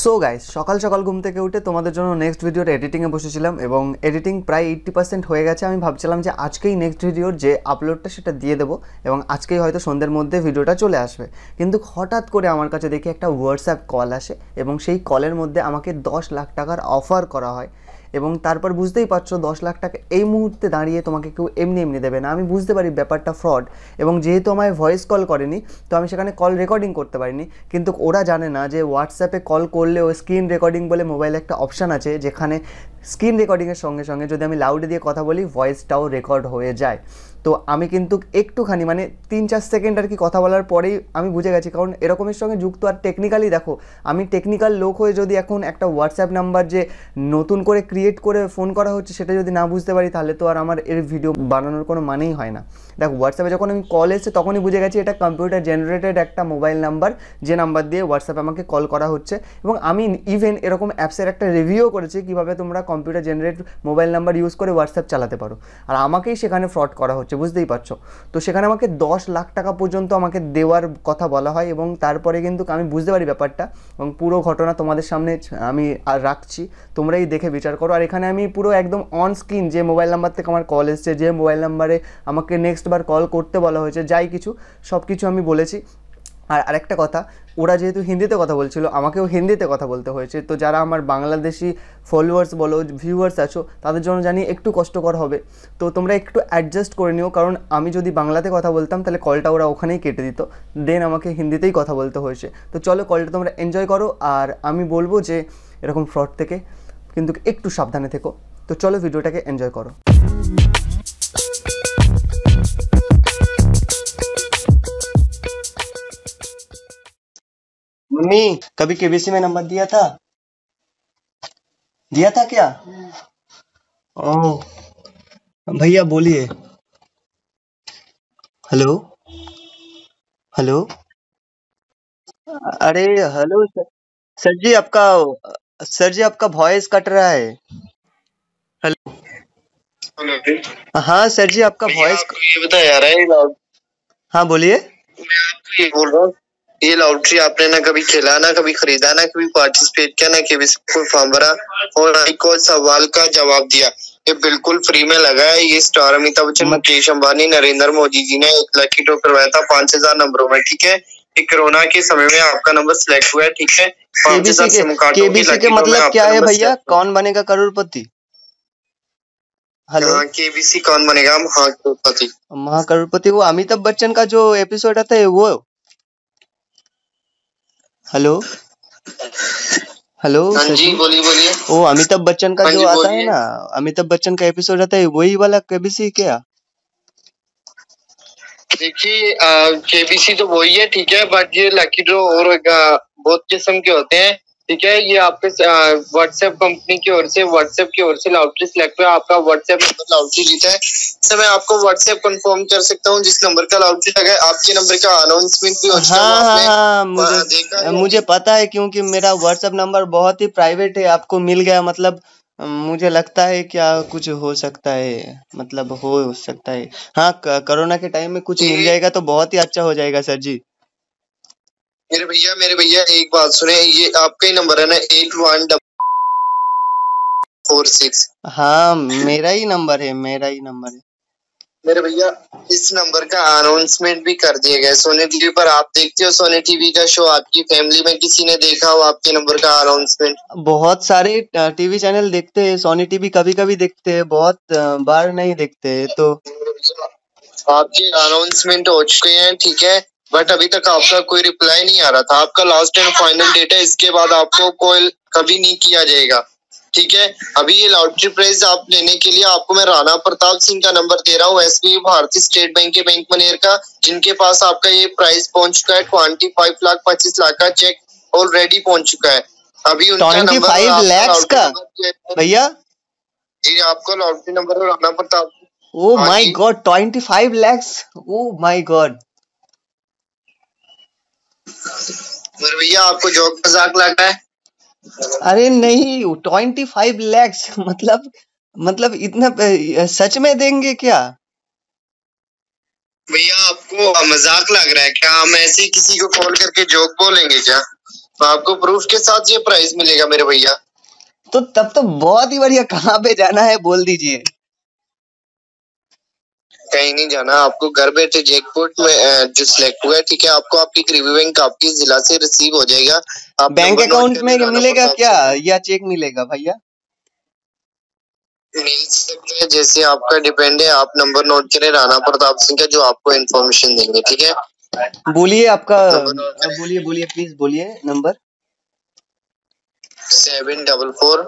So guys सकाल सकाल घूम थेके उठे तोमादेर जोन्नो नेक्स्ट भिडियोर एडिटिंगे बसेछिलाम एबं एडिटिंग प्राय 80% हये गेछे। आमी भाबछिलाम जे आजकेई नेक्स्ट भिडियोर जे आपलोडटा सेटा दिये देबो एबं आजकेई होयतो सन्ध्यार मध्ये भिडियोटा चले आसबे, किन्तु हठात् करे आमार काछे देखि एकटा व्हाट्सঅ্যাপ कल आसे एबं सेई कलेर मध्ये आमाके 10 लाख टाकार अफार करा हय एबं तारपर बुझतेई पारछो 10 लाख टाका एई मुहूर्ते दाड़िये तोमाके केउ एमनि एमनि देबे ना। आमी बुझते पारी ब्यापारटा फ्रड एबं जेहेतु आमाय भয়েस कल करेनि तो आमी सेखाने कल रेकर्डिंग करते पारिनि, किन्तु ओरा जाने ना जे व्हाट्सঅ্যাপে कल করলে ওই স্ক্রিন রেকর্ডিং বলে মোবাইলে একটা অপশন আছে যেখানে স্ক্রিন রেকর্ডিং এর সঙ্গে সঙ্গে যদি আমি লাউডে দিয়ে কথা বলি ভয়েসটাও রেকর্ড হয়ে যায়। তো আমি কিন্তু একটুখানি মানে 3-4 সেকেন্ড আর কি কথা বলার পরেই আমি বুঝে গেছি, কারণ এরকমের সঙ্গে যুক্ত আর টেকনিক্যালি দেখো আমি টেকনিক্যাল লোক হয়ে যদি এখন একটা হোয়াটসঅ্যাপ নাম্বার যে নতুন করে ক্রিয়েট করে ফোন করা হচ্ছে সেটা যদি না বুঝতে পারি তাহলে তো আর আমার এর ভিডিও বানানোর কোনো মানেই হয় না। দেখো হোয়াটসঅ্যাপে যখন আমি কল এসে তখনই বুঝে গেছি এটা কম্পিউটার জেনারেটেড একটা মোবাইল নাম্বার যে নাম্বার দিয়ে হোয়াটসঅ্যাপে আমাকে কল করা হচ্ছে, এবং আমি ইভেন এরকম অ্যাপসের একটা রিভিউ করেছি কিভাবে তোমরা computer generate mobile number use করে হোয়াটসঅ্যাপ চালাতে পারো, আর আমাকেই সেখানে ফ্রড করা হচ্ছে বুঝতেই পারছো। তো সেখানে আমাকে 10 লাখ টাকা পর্যন্ত আমাকে দেওয়ার কথা বলা হয় এবং তারপরে কিন্তু আমি বুঝতে পারি ব্যাপারটা এবং পুরো ঘটনা তোমাদের সামনে আমি আর রাখছি, তোমরাই দেখে বিচার করো। আর এখানে আমি পুরো একদম অন স্ক্রিন যে মোবাইল নাম্বার থেকে আমার কল এসছে যে মোবাইল নাম্বারে আমাকে নেক্সট বার কল করতে বলা হয়েছে যাই কিছু সব কিছু আমি বলেছি। আর আরেকটা কথা ওরা যেহেতু হিন্দিতে কথা বলছিল আমাকেও হিন্দিতে কথা বলতে হয়েছে, তো যারা আমার বাংলাদেশি ফলোয়ার্স বলো ভিউয়ার্স আছো তাদের জন্য জানি একটু কষ্টকর হবে, তো তোমরা একটু অ্যাডজাস্ট করে নিও, কারণ আমি যদি বাংলাতে কথা বলতাম তাহলে কলটা ওরা ওখানেই কেটে দিত, দেন আমাকে হিন্দিতেই কথা বলতে হয়েছে। তো চলো কলটা তোমরা এনজয় করো, আর আমি বলবো যে এরকম ফ্রড থেকে কিন্তু একটু সাবধানে থেকো। তো চলো ভিডিওটাকে এনজয় করো। मम्मी कभी केबीसी में नंबर दिया था क्या? ओह भैया बोलिए। हेलो हेलो अरे हेलो सर जी आपका वॉइस कट रहा है। हेलो हाँ सर जी आपका वॉइस ये बताया यार। हाँ बोलिए। मैं आपको ये बोल रहा हूँ ये लॉटरी आपने ना कभी खेला ना कभी खरीदा ना कभी पार्टिसिपेट किया ना केबीसी को फॉर्म भरा और एक सवाल का जवाब दिया, ये बिल्कुल फ्री में लगा है। ये स्टार अमिताभ बच्चन मुकेश अंबानी नरेंद्र मोदी जी ने एक लकी ड्रॉ करवाया था 5000 नंबरों में, ठीक है। ये कोरोना के समय में आपका नंबर सिलेक्ट हुआ है, ठीक है। 5000 सिम कार्डों की लकी ड्रॉ में मतलब क्या है भैया? कौन बनेगा करोड़पति? हेलो केबीसी कौन बनेगा महाकरोड़पति? वो अमिताभ बच्चन का जो एपिसोड आता है वो। हेलो हेलो जी बोलिए। ओ अमिताभ बच्चन का जो आता है ना अमिताभ बच्चन का एपिसोड आता है वही वाला केबीसी क्या? देखिए केबीसी तो वही है, ठीक है, बट ये लकी ड्रॉ और बहुत किस्म के होते हैं, ठीक है। ये आपके व्हाट्सएप कंपनी की ओर से लॉटरी सिलेक्ट हुआ, आपका व्हाट्सएप नंबर लॉटरी जीता है। सर मैं आपको व्हाट्सएप कंफर्म कर सकता हूँ जिस नंबर का लॉटरी लगा है, आपके नंबर का अनाउंसमेंट भी हो चुका है। हाँ, मुझे पता है क्योंकि मेरा व्हाट्सएप नंबर बहुत ही प्राइवेट है, आपको मिल गया मतलब मुझे लगता है क्या कुछ हो सकता है, मतलब हो सकता है। हाँ कोरोना के टाइम में कुछ मिल जाएगा तो बहुत ही अच्छा हो जाएगा सर जी। मेरे भैया एक बात सुने, ये आपका ही नंबर है ना 814446? हाँ मेरा ही नंबर है मेरे भैया। इस नंबर का अनाउंसमेंट भी कर दिया गया सोनी टीवी पर, आप देखते हो सोनी टीवी का शो, आपकी फैमिली में किसी ने देखा हो आपके नंबर का अनाउंसमेंट? बहुत सारे टीवी चैनल देखते हैं सोनी टीवी, कभी कभी देखते है, बहुत बार नहीं देखते है। तो आपके अनाउंसमेंट हो चुके हैं, ठीक है, बट अभी तक आपका कोई रिप्लाई नहीं आ रहा था। आपका लास्ट एंड फाइनल डेट है, इसके बाद आपको कॉल कभी नहीं किया जाएगा, ठीक है। अभी ये लॉटरी प्राइज आप लेने के लिए आपको मैं राणा प्रताप सिंह का नंबर दे रहा हूँ, एसबीआई भारतीय स्टेट बैंक के बैंक मैनेजर का, जिनके पास आपका ये प्राइज पहुंच चुका है। 25 लाख 25 लाख का चेक ऑलरेडी पहुंच चुका है। अभी उनका नंबर भैया जी आपका lottery number Rana Pratap. Oh my god 25 lakh! Oh my god भैया आपको जोक मजाक लगा है? अरे नहीं 25 लाख मतलब इतना सच में देंगे क्या भैया? आपको मजाक लग रहा है क्या? हम ऐसे किसी को कॉल करके जोक बोलेंगे क्या? आपको प्रूफ के साथ ये प्राइस मिलेगा मेरे भैया। तो तब तो बहुत ही बढ़िया। कहाँ पे जाना है बोल दीजिए। कहीं नहीं जाना, आपको घर बैठे जैकपॉट में जो सिलेक्ट हुआ है, ठीक है, आपको आपकी रिव्यूइंग आपकी जिला से रिसीव हो जाएगा। आप बैंक अकाउंट में मिलेगा क्या या चेक मिलेगा भैया? मिल सकते हैं, जैसे आपका डिपेंड है। आप नंबर नोट करें राणा प्रताप सिंह का, जो आपको इन्फॉर्मेशन देंगे, ठीक है। बोलिए आपका, बोलिए बोलिए प्लीज बोलिए नंबर। 744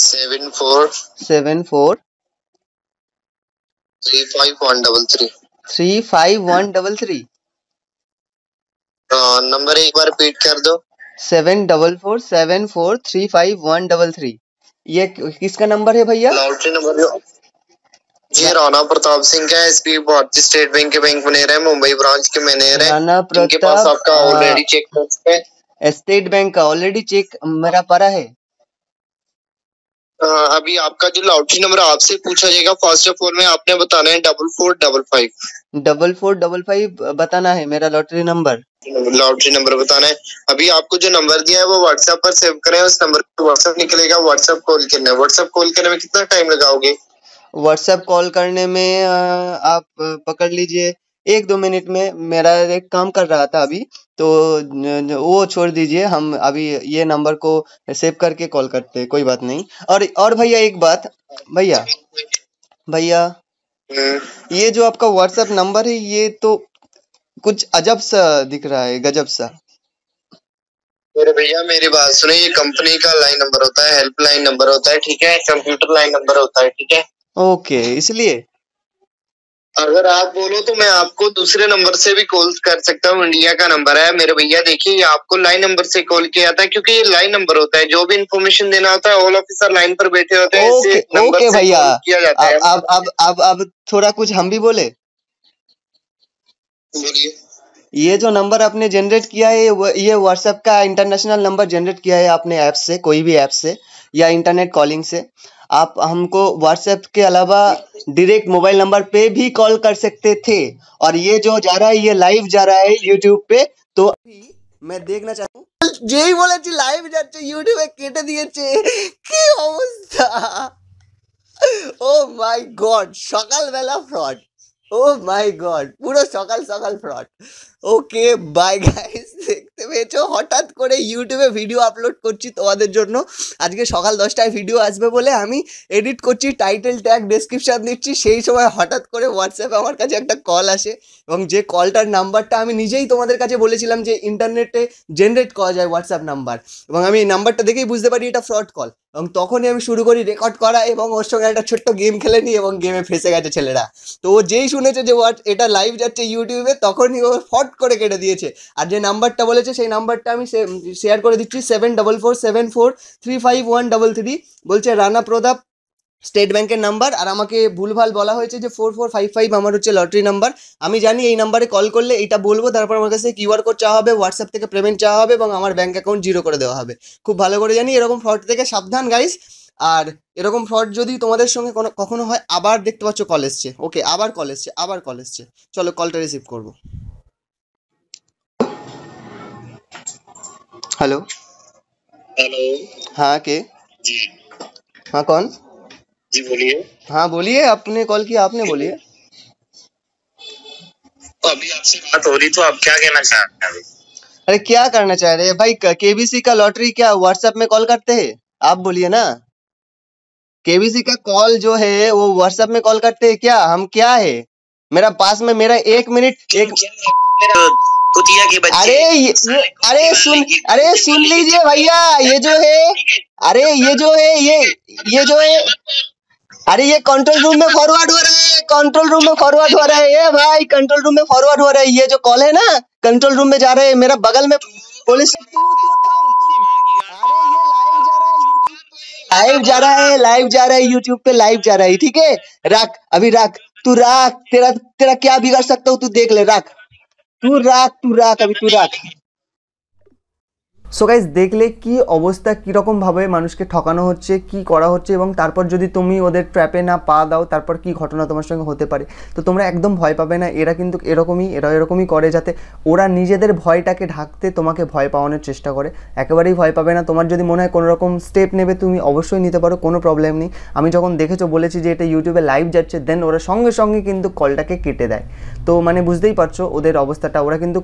35133 नंबर एक बार रिपीट कर दो। 744 7435133। ये किसका नंबर है भैया? लॉटरी नंबर ये राणा प्रताप सिंह का, एसबी भारतीय स्टेट बैंक के बैंक मैनेजर है, मुंबई ब्रांच के मैनेजर है। राणा प्रताप आपका ऑलरेडी चेक स्टेट बैंक का ऑलरेडी चेक मेरा पड़ा है। अभी आपका जो लॉटरी नंबर आपसे पूछा जाएगा फर्स्ट ऑफ ऑल में आपने बताना है 44555। 44555 बताना है मेरा लॉटरी नंबर। लॉटरी नंबर बताना है। अभी आपको जो नंबर दिया है वो व्हाट्सएप पर सेव करें। उस नंबर पर व्हाट्सएप निकलेगा, व्हाट्सएप कॉल करना है। व्हाट्सएप कॉल करने में कितना टाइम लगाओगे? व्हाट्सएप कॉल करने में आप पकड़ लीजिए 1-2 मिनट में। मेरा एक काम कर रहा था अभी, तो वो छोड़ दीजिए, हम अभी ये नंबर को सेव करके कॉल करते हैं, कोई बात नहीं। और भैया एक बात, भैया ये जो आपका व्हाट्सएप नंबर है ये तो कुछ अजब सा दिख रहा है, गजब सा। मेरे भैया मेरी बात सुने, ये कंपनी का लाइन नंबर होता है, हेल्पलाइन नंबर होता है, ठीक है, कंप्यूटर लाइन नंबर होता है, ठीक है। ओके, इसलिए अगर आप बोलो तो मैं आपको दूसरे नंबर से भी कॉल कर सकता हूँ। इंडिया का नंबर है मेरे भैया। देखिए आपको लाइन नंबर से कॉल किया था क्योंकि ये लाइन नंबर होता है, जो भी इन्फॉर्मेशन देना होता है ऑल ऑफिसर लाइन पर बैठे होते हैं। ओके भैया, अब थोड़ा कुछ हम भी बोले। ये जो नंबर आपने जनरेट किया है ये व्हाट्सएप का इंटरनेशनल नंबर जनरेट किया है आपने ऐप से, कोई भी ऐप से या इंटरनेट कॉलिंग से। आप हमको व्हाट्सएप के अलावा डायरेक्ट मोबाइल नंबर पे भी कॉल कर सकते थे, और ये जो जा रहा है ये लाइव जा रहा है यूट्यूब पे। तो अभी मैं देखना चाहता हूँ यही बोला जी, लाइव जाते यूट्यूब केटे दिए की अवस्था। ओ माई गॉड, सकाल बेला फ्रॉड। ओ माय गॉड, পুরো সকাল সকাল ফ্রড। ওকে বাই গাইস, দেখতে পেয়েছো হঠাৎ করে ইউটিউবে ভিডিও আপলোড করছি তোমাদের জন্য। আজকে সকাল 10টায় ভিডিও আসবে বলে আমি এডিট করছি, টাইটেল ট্যাগ ডেসক্রিপশন দিচ্ছি, সেই সময় হঠাৎ করে হোয়াটসঅ্যাপে আমার কাছে একটা কল আসে, এবং যে কলটার নাম্বারটা আমি নিজেই তোমাদের কাছে বলেছিলাম যে ইন্টারনেটে জেনারেট করা যায় হোয়াটসঅ্যাপ নাম্বার, এবং আমি এই নাম্বারটা দেখেই বুঝতে পারি এটা ফ্রড কল, এবং তখনই আমি শুরু করি রেকর্ড করা, এবং ওর সঙ্গে একটা ছোট্ট গেম খেলে নিই, এবং গেমে ফেঁসে গেছে ছেলেরা। তো ও যেই শুনেছে যে এটা লাইভ যাচ্ছে ইউটিউবে তখনই ও ফট করে কেটে দিয়েছে। আর যে নাম্বারটা বলেছে সেই নাম্বারটা আমি শেয়ার করে দিচ্ছি, 744 7435133 বলছে রানা প্রতাপ স্টেট ব্যাংকের নাম্বার। আর আমাকে ভুলভাল বলা হয়েছে যে 4455 আমার হচ্ছে লটারি নাম্বার। আমি জানি এই নাম্বারে কল করলে এটা বলবো, তারপর আমার কাছে কিউআর কোড চাওয়া হবে, হোয়াটসঅ্যাপ থেকে পেমেন্ট চাওয়া হবে, এবং আমার ব্যাঙ্ক অ্যাকাউন্ট জিরো করে দেওয়া হবে। খুব ভালো করে জানি এরকম ফ্রড থেকে সাবধান গাইস। আর এরকম ফ্রড যদি তোমাদের সঙ্গে কখনো হয়, আবার দেখতে পাচ্ছ কল এসছে। ওকে আবার কল এসছে, চলো কলটা রিসিভ করবো। हेलो हेलो, हाँ के जी, हाँ कौन जी, बोलिए। हाँ बोलिए, आपने कॉल किया, आपने बोलिए। तो अभी आपसे बात हो रही, तो आप क्या कहना चाह रहे हैं? अरे क्या करना चाह रहे हैं भाई, केबीसी का लॉटरी क्या व्हाट्सएप में कॉल करते हैं? आप बोलिए ना, केबीसी का कॉल जो है वो व्हाट्सएप में कॉल करते हैं क्या? हम क्या है, मेरा पास में मेरा एक मिनट कुतिया के बच्चे। अरे सुन लीजिए भैया, ये जो है अरे ये कंट्रोल रूम में फॉरवर्ड हो रहा है ये भाई, कंट्रोल रूम में फॉरवर्ड हो रहा है। ये जो कॉल है ना कंट्रोल रूम में जा रहे है, मेरा बगल में पुलिस। अरे ये लाइव जा रहा है यूट्यूब पे, लाइव जा रहा है, ठीक है। रख अभी, रख तू, रख तेरा क्या बिगाड़ सकता हूँ, तू देख ले, रख तू, राख अभी तू राख। सो गाइज देखले कि अवस्था कीरकम भावे मानुषके ठकानो होच्छे कि करा होच्छे एबं तारपर जोदि तुमी ओदेर ट्र्यापे ना पा दाओ तारपर कि घटना तोमार संगे होते पारे। तो तोमरा एकदम भय पाबे ना, एरा किन्तु एरकमई करे जाते ओरा निजेदेर भयटाके ढाकते तोमाके भय पावानोर चेष्टा करे। एकेबारेई भय पाबे ना, तोमार जोदि मने हय कोनो रकम स्टेप नेबे तुमी अवश्यई निते पारो, कोनो प्रब्लेम नेई। आमी जखन देखेछो बोलेछि जे एटा यूट्यूबे लाइव जाच्छे देन ओरा संगे संगे किन्तु कलटाके केटे देय। तो माने बुझतेई पारछो ओदेर अवस्थाटा, ओरा किन्तु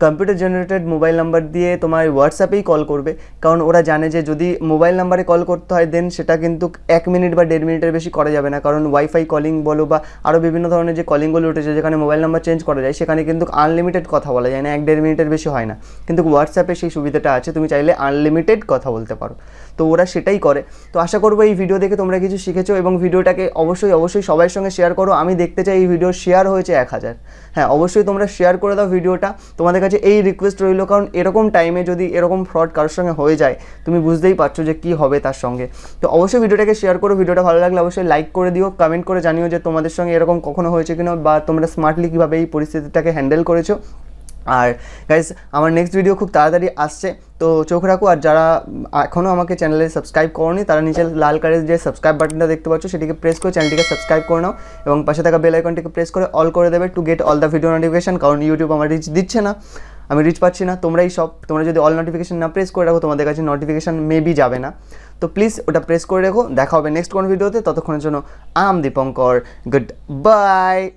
कम्पिउटार जेनारेटेड मोबाइल नम्बर दिये तोमार व्हाट्सएपे कल करबे कारण ओरा जाने जे जोदि मोबाइल नम्बरे कल करते हैं देन सेटा किन्तु 1 मिनट बा 1.5 मिनिटेर बेशी करा जाबे ना, कारण वाईफाई कलिंग बोलो बा आरो विभिन्न धरनेर जे कलिंगगुलो उठेछे जेखाने मोबाइल नम्बर चेंज करा जाय सेखाने किन्तु आनलिमिटेड कथा बोला जाय ना, 1.5 मिनिटेर बेशी हय ना। किन्तु व्हाट्सएपे सेई सुविधाटा आछे, तुमी चाइले आनलिमिटेड कथा बोलते पारो। तो ओरा सेटाई करे। तो आशा करब एई भिडियो देखे तोमरा किछु शिखेछो एबं भिडियोटाके अवश्यई अवश्यई सबार संगे शेयर करो। आमी देखते चाइ एई भिडियो शेयर होयेछे 1000। हाँ अवश्यई तोमरा शेयर करे दाओ भिडियोटा, तोमादेर काछे एई रिक्वेस्ट रइलो कारण एरकम टाइमे जोदि एरकम फ्रड कारो संगे हो जाए तुम बुझते ही पार्छ जो कि होबे तार संगे। तो अवश्य भिडियोटाके शेयर करो, भिडियोटा भालो लागले अवश्य लाइक कर दिओ, कमेंट करे जानिओ जे तोमादेर संगे एरकम कखनो होयेछे किना बा तोमरा स्मार्टली किभाबे एई परिस्थितिटाके हैंडल करेछो। और गाइज आमार नेक्स्ट भिडियो खूब ताड़ाताड़ी आसछे, तो चोख राखो। और जारा एखोनो आमाके चैनले सबसक्राइब करनी तारा नीचे लाल कालारेर जे सबसक्राइब बाटनटा देखते पाच्छो सेटिके प्रेस करे चैनलटिके सबसक्राइब करे नाओ एबं पाशे थाका बेल आइकनटिके प्रेस करे अल करे देबे to get all the video notification, कारण यूट्यूब आमार रिच दिच्छे ना, आमी रिच पाচ্ছি না। তোমরাই সব, তোমরা যদি অল নোটিফিকেশন না প্রেস করে রাখো তোমাদের কাছে নোটিফিকেশন মেবি যাবে না, তো প্লিজ ওটা প্রেস করে রেখো। দেখা হবে নেক্সট কোন ভিডিওতে, ততক্ষণের জন্য I am Dipankar, good by.